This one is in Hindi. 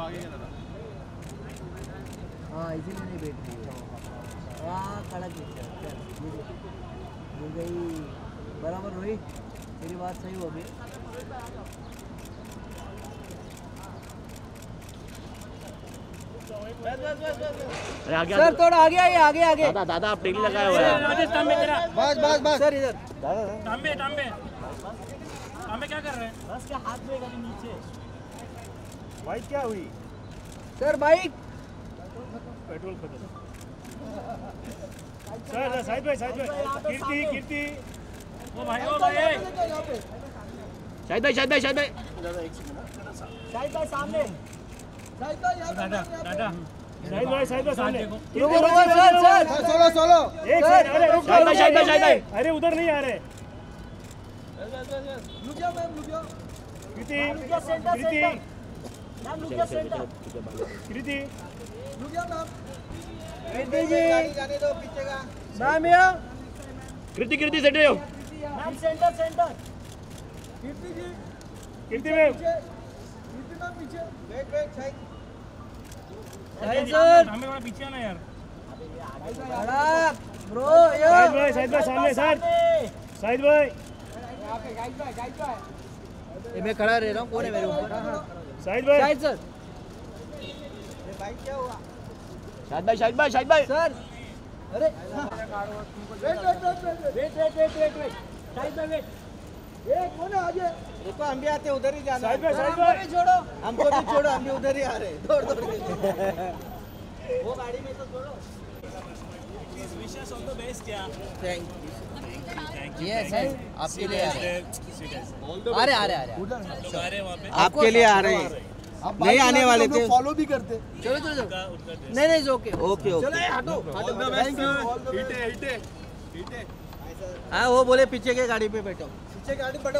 हाँ इसी में नहीं बैठी वहाँ खड़ा खींचा मिल गई बराबर हुई मेरी बात सही होगी। सर थोड़ा आगे आइए आगे आगे। दादा दादा आप टेली लगाया हुआ है राजस्थान में तेरा बस बस बस सर इधर दादा तांबे तांबे तांबे क्या कर रहे हैं बस क्या हाथ में गाड़ी नीचे बाइक क्या हुई सर बाइक पेट्रोल खत्म sir side bye Kirti Kirti ओ भाई साइड बाय दादा एक सेकंड साइड बाय सामने अरे उधर नहीं आ रहे कृति कृति सेंटर कृति मैम पीछे बैक बैक साइड साइड पीछे ना यार ब्रो साइड भाई सामने साइड साइड भाई ये मैं खड़ा रह रहा हूँ कौन है मेरे ऊपर साइड भाई साइड सर ये बाइक क्या हुआ साइड भाई साइड भाई साइड भाई सर अरे wait wait wait wait wait wait wait side भाई वेट ये कौन है आगे देखो हम भी आते हैं उधर ही जाना साइड में साइड में छोड़ो हमको भी छोड़ो हम भी उधर ही आ रहे दौड़ दौड़ के वो गाड़ी में तो छोड़ो please wish us all the best क्या thank you thank you yes आपके लिए आ रहे हैं अरे आ रहे उधर वहां पे आपके लिए आ रहे हैं आप नहीं आने वाले थे फॉलो भी करते चलो चलो नहीं नहीं ओके ओके ओके चलो हटो all the best hit hit hit हां वो बोले पीछे के गाड़ी पे बैठो पीछे गाड़ी बैठो।